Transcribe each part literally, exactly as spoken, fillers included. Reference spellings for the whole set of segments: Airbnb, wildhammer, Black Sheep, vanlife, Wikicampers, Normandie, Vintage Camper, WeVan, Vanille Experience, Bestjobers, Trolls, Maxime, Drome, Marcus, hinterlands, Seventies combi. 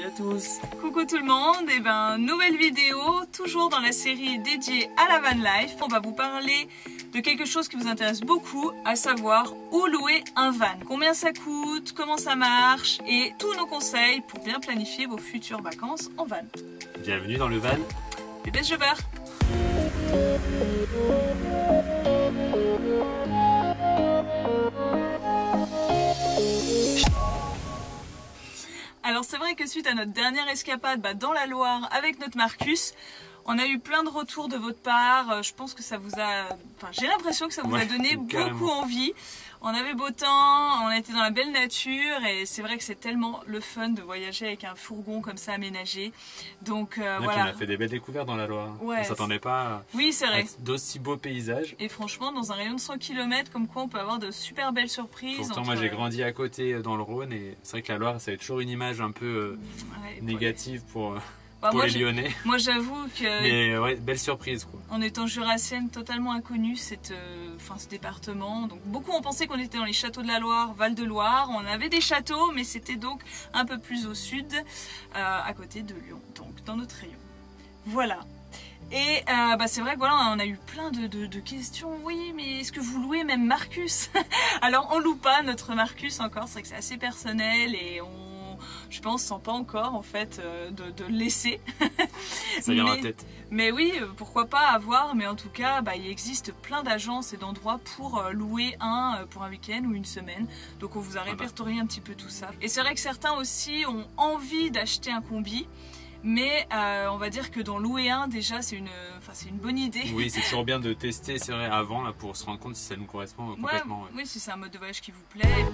Salut à tous. Coucou tout le monde, et ben nouvelle vidéo, toujours dans la série dédiée à la van life. On va vous parler de quelque chose qui vous intéresse beaucoup, à savoir où louer un van. Combien ça coûte, comment ça marche et tous nos conseils pour bien planifier vos futures vacances en van. Bienvenue dans le van des best jobbers. Alors c'est vrai que suite à notre dernière escapade bah, dans la Loire avec notre Marcus, on a eu plein de retours de votre part. Je pense que ça vous a... Enfin, j'ai l'impression que ça vous ouais, a donné carrément. Beaucoup envie. On avait beau temps, on était dans la belle nature et c'est vrai que c'est tellement le fun de voyager avec un fourgon comme ça aménagé. Donc euh, voilà. On a fait des belles découvertes dans la Loire. Ouais, on s'attendait pas oui, c'est vrai. À d'aussi beaux paysages. Et franchement, dans un rayon de cent kilomètres, comme quoi on peut avoir de super belles surprises. Pourtant, entre... moi j'ai grandi à côté dans le Rhône et c'est vrai que la Loire, ça a toujours une image un peu euh, ouais, négative pour... pour... Bah, pour moi, les Lyonnais. Moi j'avoue que... Mais ouais, belle surprise quoi. En étant jurassienne, totalement inconnue cette, euh, enfin, ce département. Donc beaucoup ont pensé qu'on était dans les châteaux de la Loire, Val-de-Loire. On avait des châteaux mais c'était donc un peu plus au sud, euh, à côté de Lyon, donc dans notre rayon. Voilà. Et euh, bah c'est vrai que voilà, on a eu plein de, de, de questions. Oui, mais est-ce que vous louez même Marcus? Alors on loue pas notre Marcus encore, c'est vrai que c'est assez personnel et on... Je pense sans pas encore en fait euh, de, de laisser. Ça vient à la tête. Mais oui, pourquoi pas avoir. Mais en tout cas, bah, il existe plein d'agences et d'endroits pour euh, louer un euh, pour un week-end ou une semaine. Donc on vous a répertorié voilà. un petit peu tout ça. Et c'est vrai que certains aussi ont envie d'acheter un combi. Mais euh, on va dire que d'en louer un déjà c'est une, enfin, c'est une bonne idée. Oui, c'est toujours bien de tester, c'est vrai, avant là, pour se rendre compte si ça nous correspond complètement. Ouais, ouais. Oui, si c'est un mode de voyage qui vous plaît.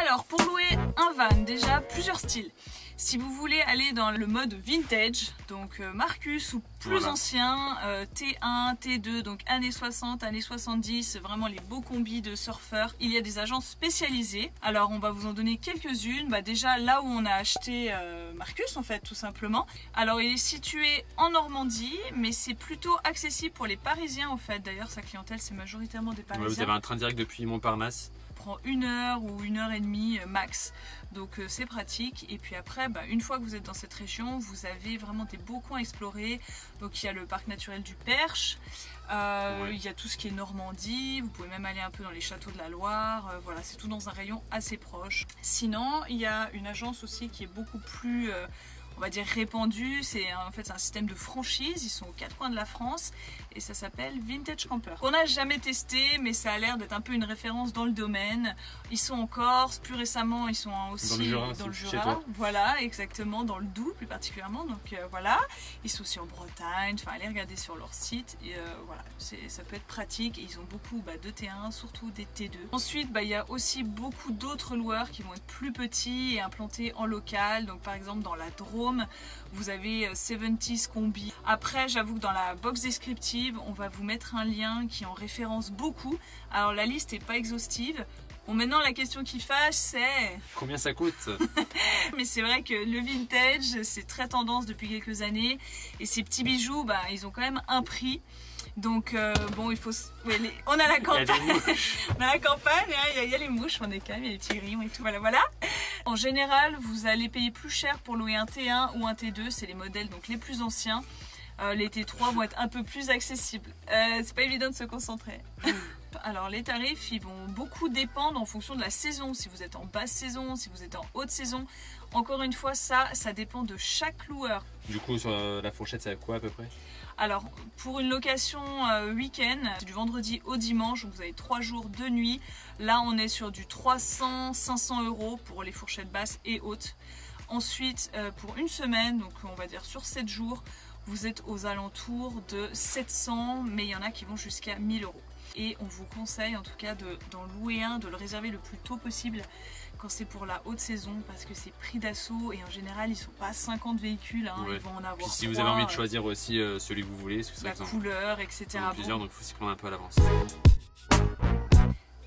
Alors pour louer un van, déjà plusieurs styles. Si vous voulez aller dans le mode vintage, donc Marcus ou plus voilà. ancien, euh, T un, T deux, donc années soixante, années soixante-dix, vraiment les beaux combis de surfeurs, il y a des agences spécialisées. Alors on va vous en donner quelques-unes, bah, déjà là où on a acheté euh, Marcus en fait tout simplement. Alors il est situé en Normandie, mais c'est plutôt accessible pour les Parisiens en fait. D'ailleurs sa clientèle c'est majoritairement des Parisiens. Ouais, vous avez un train direct depuis Montparnasse. Prend une heure ou une heure et demie max, donc euh, c'est pratique. Et puis après bah, une fois que vous êtes dans cette région, vous avez vraiment des beaux coins à explorer. Donc il y a le parc naturel du Perche, euh, ouais. il y a tout ce qui est Normandie, vous pouvez même aller un peu dans les châteaux de la Loire, euh, voilà, c'est tout dans un rayon assez proche. Sinon il y a une agence aussi qui est beaucoup plus euh, on va dire répandu, c'est en fait un système de franchise, ils sont aux quatre coins de la France et ça s'appelle Vintage Camper. On n'a jamais testé mais ça a l'air d'être un peu une référence dans le domaine. Ils sont en Corse, plus récemment ils sont aussi dans le Jura, dans le Jura. Voilà exactement, dans le Doubs plus particulièrement, donc euh, voilà, ils sont aussi en Bretagne, enfin allez regarder sur leur site, et, euh, voilà, ça peut être pratique et ils ont beaucoup bah, de T un, surtout des T deux. Ensuite bah, il y a aussi beaucoup d'autres loueurs qui vont être plus petits et implantés en local, donc par exemple dans la Drôme, vous avez Seventies combi. Après j'avoue que dans la box descriptive on va vous mettre un lien qui en référence beaucoup. Alors la liste n'est pas exhaustive. Bon, maintenant la question qui fâche c'est... Combien ça coûte? Mais c'est vrai que le vintage c'est très tendance depuis quelques années et ces petits bijoux bah, ils ont quand même un prix. Donc euh, bon il faut... Ouais, les... On a la campagne, on a la campagne, il y a, il y a les mouches, on est calme, il y a les petits rayons et tout, voilà voilà. En général, vous allez payer plus cher pour louer un T un ou un T deux, c'est les modèles donc les plus anciens. Euh, les T trois vont être un peu plus accessibles. Euh, c'est pas évident de se concentrer. Alors les tarifs, ils vont beaucoup dépendre en fonction de la saison. Si vous êtes en basse saison, si vous êtes en haute saison. Encore une fois, ça, ça dépend de chaque loueur. Du coup, sur la fourchette, c'est à quoi à peu près? Alors, pour une location euh, week-end, du vendredi au dimanche, donc vous avez trois jours, deux nuits. Là, on est sur du trois cents à cinq cents euros pour les fourchettes basses et hautes. Ensuite, euh, pour une semaine, donc on va dire sur sept jours, vous êtes aux alentours de sept cents, mais il y en a qui vont jusqu'à mille euros. Et on vous conseille en tout cas d'en louer un, de le réserver le plus tôt possible quand c'est pour la haute saison, parce que c'est pris d'assaut et en général ils sont pas cinquante véhicules, hein, ouais. Ils vont en avoir. Puis si trois, vous avez envie de choisir aussi euh, celui que vous voulez, parce que la exemple, couleur, et cetera. Il y en a plusieurs, donc il faut s'y prendre un peu à l'avance.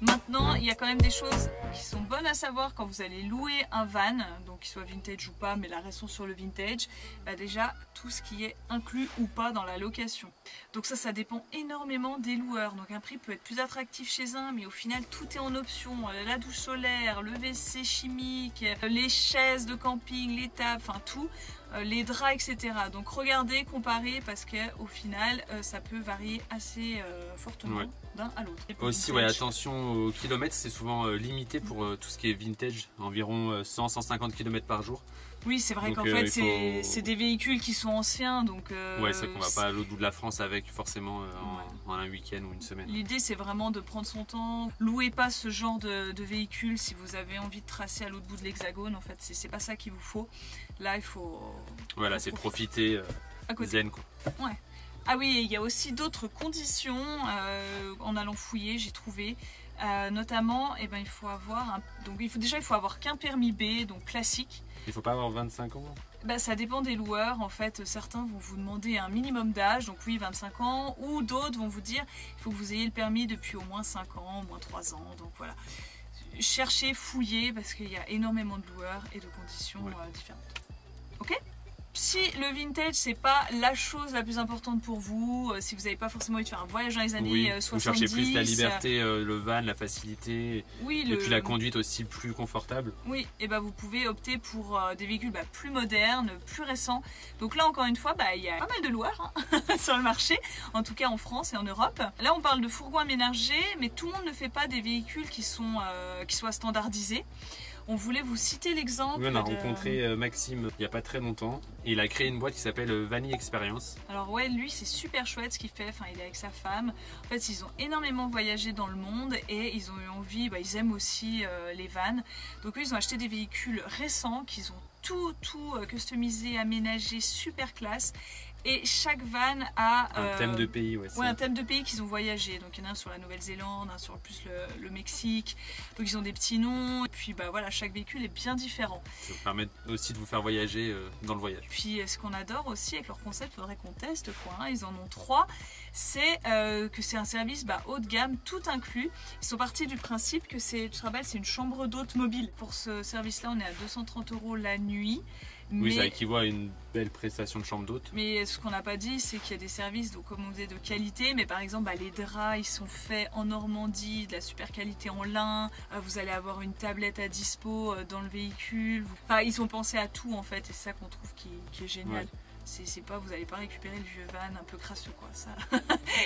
Maintenant, il y a quand même des choses qui sont bonnes à savoir quand vous allez louer un van. Donc qu'il soit vintage ou pas, mais là restons sur le vintage, bah déjà tout ce qui est inclus ou pas dans la location. Donc ça, ça dépend énormément des loueurs. Donc un prix peut être plus attractif chez un, mais au final tout est en option. La douche solaire, le W C chimique, les chaises de camping, les tables, enfin tout, les draps, et cetera. Donc regardez, comparez, parce qu'au final ça peut varier assez euh, fortement, ouais, d'un à l'autre. Aussi ouais, attention aux kilomètres, c'est souvent euh, limité pour euh, tout ce qui est vintage, environ euh, cent à cent cinquante kilomètres par jour. Oui, c'est vrai qu'en euh, fait, c'est faut... des véhicules qui sont anciens, donc... Euh, ouais, c'est vrai qu'on va pas à l'autre bout de la France avec, forcément, euh, en, ouais, en un week-end ou une semaine. L'idée, c'est vraiment de prendre son temps. Louez pas ce genre de, de véhicule si vous avez envie de tracer à l'autre bout de l'hexagone. En fait, c'est pas ça qu'il vous faut. Là, il faut... Voilà, c'est profiter, euh, à côté. Zen, quoi. Ouais. Ah oui, il y a aussi d'autres conditions. Euh, en allant fouiller, j'ai trouvé... Euh, notamment, eh ben, il faut avoir un... donc, il faut... déjà il faut avoir qu'un permis B, donc classique. Il ne faut pas avoir vingt-cinq ans. Ben, ça dépend des loueurs, en fait. Certains vont vous demander un minimum d'âge, donc oui, vingt-cinq ans, ou d'autres vont vous dire il faut que vous ayez le permis depuis au moins cinq ans, au moins trois ans, donc voilà. Cherchez, fouillez, parce qu'il y a énormément de loueurs et de conditions, ouais, euh, différentes. Ok ? Si le vintage c'est pas la chose la plus importante pour vous, euh, si vous n'avez pas forcément envie de faire un voyage dans les années, oui, soixante-dix, vous cherchez plus la liberté, euh, le van, la facilité, oui, et le... puis la conduite aussi plus confortable. Oui, et bah vous pouvez opter pour euh, des véhicules bah, plus modernes, plus récents. Donc là encore une fois, bah, il y a pas mal de loueurs, hein, sur le marché, en tout cas en France et en Europe. Là on parle de fourgons aménagés, mais tout le monde ne fait pas des véhicules qui sont euh, qui soient standardisés. On voulait vous citer l'exemple. Oui, on a de... rencontré Maxime il n'y a pas très longtemps. Il a créé une boîte qui s'appelle Vanille Experience. Alors ouais, lui c'est super chouette ce qu'il fait. Enfin, il est avec sa femme. En fait, ils ont énormément voyagé dans le monde et ils ont eu envie, bah, ils aiment aussi euh, les vannes. Donc eux, ils ont acheté des véhicules récents qu'ils ont tout, tout euh, customisé, aménagé, super classe. Et chaque van a un euh, thème de pays, ouais, ouais, un thème de pays qu'ils ont voyagé. Donc il y en a un sur la Nouvelle-Zélande, un sur plus le, le Mexique. Donc ils ont des petits noms. Et puis bah voilà, chaque véhicule est bien différent. Ça vous permet aussi de vous faire voyager euh, dans le voyage. Puis ce qu'on adore aussi avec leur concept, faudrait qu'on teste quoi. Hein, ils en ont trois. C'est euh, que c'est un service bah, haut de gamme, tout inclus. Ils sont partis du principe que c'est, tu te rappelles, c'est une chambre d'hôte mobile. Pour ce service-là, on est à deux cent trente euros la nuit. Mais, oui, ça équivaut à une belle prestation de chambre d'hôte. Mais ce qu'on n'a pas dit, c'est qu'il y a des services, donc, comme on disait, de qualité. Mais par exemple, bah, les draps, ils sont faits en Normandie, de la super qualité en lin. Vous allez avoir une tablette à dispo dans le véhicule. Enfin, ils ont pensé à tout, en fait, et c'est ça qu'on trouve qui, qui est génial. Ouais. C'est pas, vous n'allez pas récupérer le vieux van un peu crasseux, quoi, ça.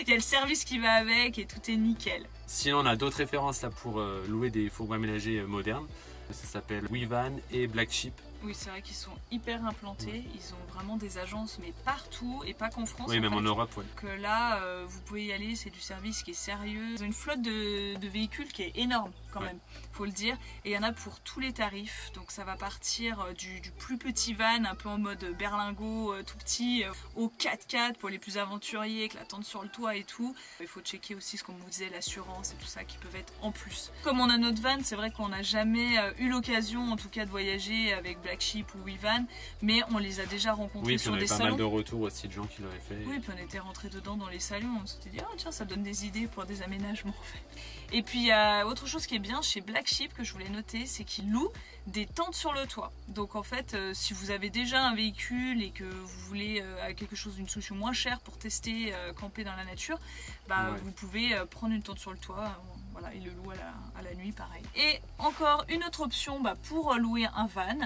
Il y a le service qui va avec et tout est nickel. Sinon, on a d'autres références là, pour euh, louer des fourgons aménagés euh, modernes. Ça s'appelle WeVan et Black Sheep. Oui, c'est vrai qu'ils sont hyper implantés. Ils ont vraiment des agences, mais partout et pas qu'en France. Oui, en même fait, en Europe. Ouais. Donc là, euh, vous pouvez y aller. C'est du service qui est sérieux. Ils ont une flotte de, de véhicules qui est énorme, quand ouais, même. Faut le dire. Et il y en a pour tous les tarifs. Donc ça va partir du, du plus petit van, un peu en mode berlingot, tout petit, au quatre quatre pour les plus aventuriers, avec la tente sur le toit et tout. Il faut checker aussi ce qu'on vous disait, l'assurance et tout ça qui peuvent être en plus. Comme on a notre van, c'est vrai qu'on n'a jamais eu l'occasion, en tout cas, de voyager avec Black Sheep ou WeVan, mais on les a déjà rencontrés, oui, sur des salons. Oui, on avait pas mal de retours aussi de gens qui l'avaient fait. Oui, puis on était rentrés dedans dans les salons, on s'était dit, ah tiens, ça donne des idées pour des aménagements, en fait. Et puis il y a autre chose qui est bien chez Black Sheep que je voulais noter, c'est qu'ils louent des tentes sur le toit. Donc en fait, euh, si vous avez déjà un véhicule et que vous voulez euh, quelque chose, d'une solution moins chère pour tester, euh, camper dans la nature, bah, ouais, vous pouvez euh, prendre une tente sur le toit. Euh, Voilà, il le loue à la, à la nuit, pareil. Et encore une autre option, bah, pour louer un van.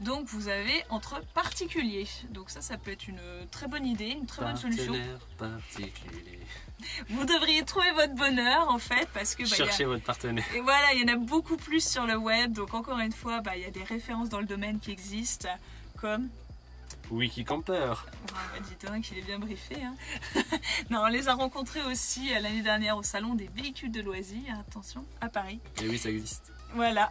Donc vous avez entre particuliers. Donc ça, ça peut être une très bonne idée, une très bonne solution. Particulier. Vous devriez trouver votre bonheur, en fait, parce que... Bah, cherchez y a... votre partenaire. Et voilà, il y en a beaucoup plus sur le web. Donc encore une fois, bah, il y a des références dans le domaine qui existent, comme... Wikicampers. Bon, bah, dis donc, il est bien briefé. Hein. Non, on les a rencontrés aussi l'année dernière au salon des véhicules de loisirs, attention, à Paris. Et oui, ça existe. Voilà.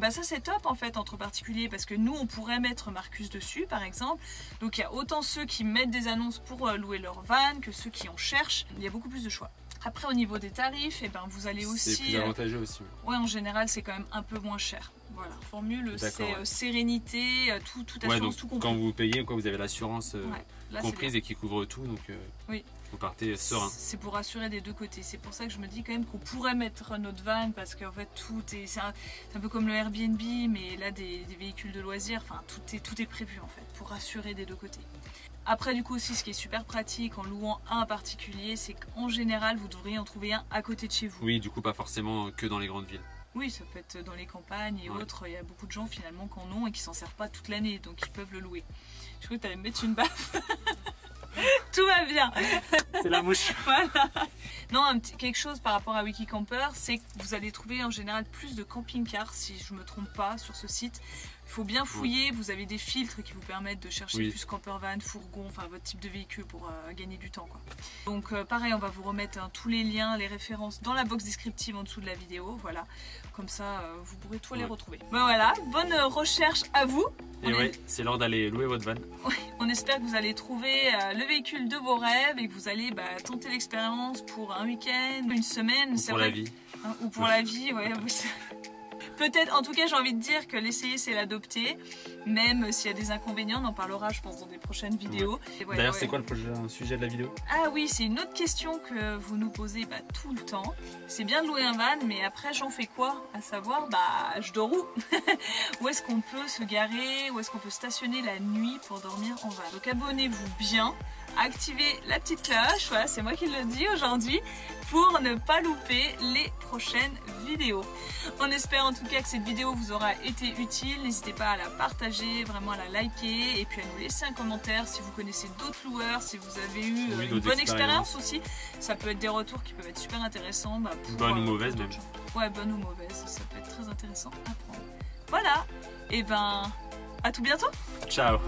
Bah ça c'est top en fait, entre particuliers, parce que nous on pourrait mettre Marcus dessus par exemple. Donc il y a autant ceux qui mettent des annonces pour louer leur van que ceux qui en cherchent. Il y a beaucoup plus de choix. Après au niveau des tarifs, eh ben, vous allez aussi... C'est plus avantageux aussi. Ouais, en général c'est quand même un peu moins cher. Voilà, formule c'est ouais. euh, sérénité, tout, tout assurance, ouais, donc, tout compris. Quand vous payez, quoi, vous avez l'assurance euh, ouais, comprise et qui couvre tout, donc euh, oui. vous partez serein. C'est pour assurer des deux côtés. C'est pour ça que je me dis quand même qu'on pourrait mettre notre van, parce qu'en fait tout est, c'est un, un peu comme le Airbnb, mais là des, des véhicules de loisirs, enfin tout est, tout est prévu en fait pour assurer des deux côtés. Après du coup aussi ce qui est super pratique en louant un particulier, c'est qu'en général vous devriez en trouver un à côté de chez vous. Oui, du coup pas forcément que dans les grandes villes. Oui, ça peut être dans les campagnes et ouais. autres. Il y a beaucoup de gens finalement qui en ont et qui s'en servent pas toute l'année, donc ils peuvent le louer. Je crois que tu allais me mettre une baffe. Tout va bien. C'est la mouche. Voilà. Non, un petit, quelque chose par rapport à Wikicamper, c'est que vous allez trouver en général plus de camping-cars, si je me trompe pas, sur ce site. Il faut bien fouiller, oui. vous avez des filtres qui vous permettent de chercher oui. plus camper van, fourgon, enfin votre type de véhicule pour euh, gagner du temps, quoi. Donc euh, pareil, on va vous remettre hein, tous les liens, les références dans la box descriptive en dessous de la vidéo, voilà. Comme ça, euh, vous pourrez tout aller ouais. retrouver. Ben voilà, bonne recherche à vous. Et ouais, est... c'est l'heure d'aller louer votre van. Ouais, on espère que vous allez trouver euh, le véhicule de vos rêves et que vous allez bah, tenter l'expérience pour un week-end, une semaine. Ou pour la vie. Hein, ou pour ouais. la vie, ouais. Peut-être, en tout cas j'ai envie de dire que l'essayer c'est l'adopter, même s'il y a des inconvénients, on en parlera je pense dans des prochaines vidéos. Ouais. Ouais, d'ailleurs ouais. c'est quoi le prochain sujet de la vidéo? Ah oui, c'est une autre question que vous nous posez bah, tout le temps. C'est bien de louer un van, mais après j'en fais quoi? À savoir, bah je dors où? Où est-ce qu'on peut se garer? Où est-ce qu'on peut stationner la nuit pour dormir en van? Donc abonnez-vous bien, activez la petite cloche, voilà, c'est moi qui le dis aujourd'hui, pour ne pas louper les prochaines vidéos. On espère en tout cas que cette vidéo vous aura été utile. N'hésitez pas à la partager, vraiment à la liker et puis à nous laisser un commentaire si vous connaissez d'autres loueurs, si vous avez eu oui, une bonne expérience aussi. Ça peut être des retours qui peuvent être super intéressants. Bah, bonne ou mauvaise même. Gens. Ouais, bonne ou mauvaise, ça peut être très intéressant à prendre. Voilà, et ben à tout bientôt. Ciao.